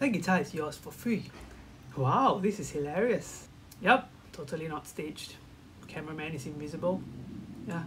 That guitar is yours for free. Wow, this is hilarious. Yep, totally not staged. Cameraman is invisible. Yeah.